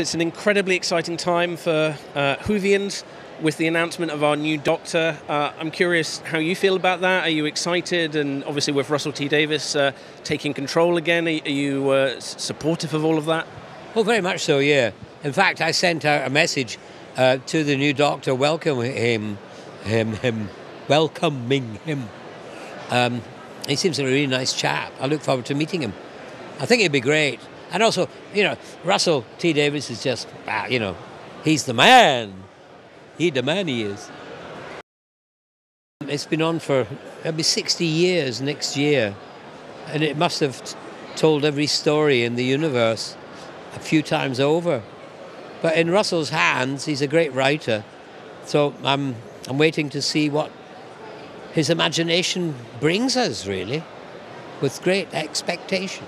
It's an incredibly exciting time for Whovians with the announcement of our new Doctor. I'm curious how you feel about that. Are you excited? And obviously with Russell T Davies taking control again, are you supportive of all of that? Oh, very much so, yeah. In fact, I sent out a message to the new Doctor welcoming him. He seems like a really nice chap. I look forward to meeting him. I think it'd be great. And also, you know, Russell T Davies is just, you know, he's the man. He the man he is. It's been on for, it'll be 60 years next year. And it must have told every story in the universe a few times over. But in Russell's hands, he's a great writer. So I'm waiting to see what his imagination brings us, really, with great expectation.